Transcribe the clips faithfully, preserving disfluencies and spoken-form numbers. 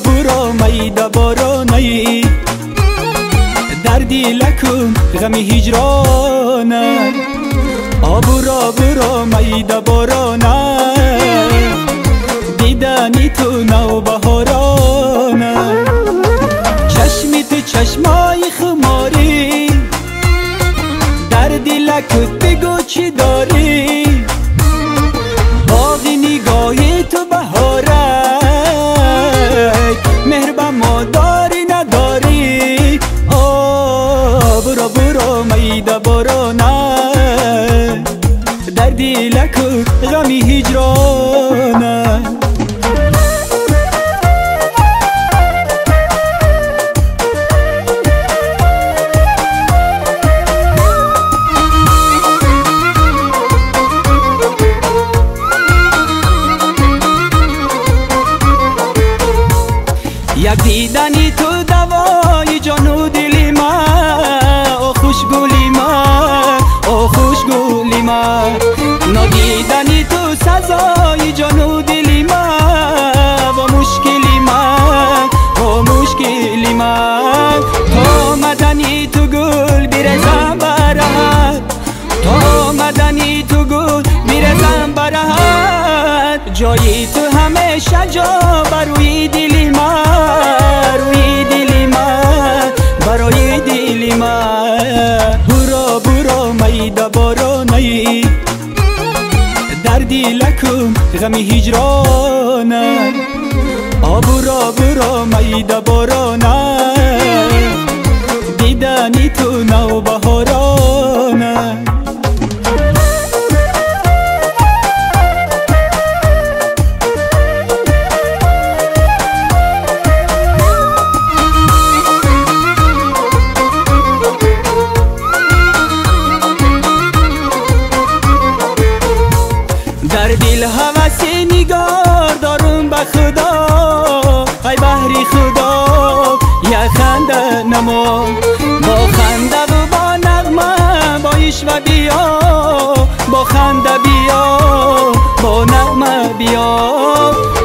برو میده بارو نی در دیلکم غم هجرانه آبورا برو میده بارو نه دیدنی تو نو بهارانه چشمی تو چشمای خماری در دیلکت بگو چی داری باقی نگاهی تو بهارک مهر به ما داری نداری آه برو برو میده برو نه در دیلک غمی هجرانه یک دیدنی تو دوای جان و دلی من او خوشگولی من او خوشگولی من نادیدنی تو سزای جان و دلی من و مشکلی من و مشکلی من تا آمدنی تو گل بیرزم برهد تا آمدنی تو گل بیرزم برهد جایی تو همیشه جا بروی دلی من برو برو میده برو نی در دیلکم غمی هجرانه آبورا برو میده برو نه دیدنی تو نو بهارانه در دل هوسی نگار دارم به خدا ای بحری خدا یا خنده نما با خنده و با نغمه با عشق و بیا با خنده بیا با نغمه بیا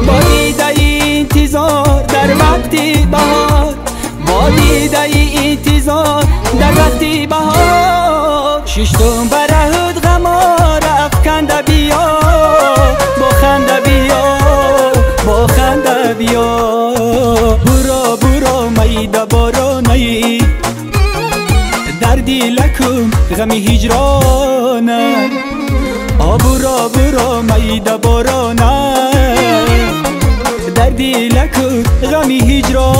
با دیده انتظار در وقت بهار با دیده انتظار در وقت بهار ششتم برهد غمار افکنده بیا برو برو میده برو نی در دیلکم غمی هجرانه آبورا برو میده برو نه در دیلکم غمی هجرانه.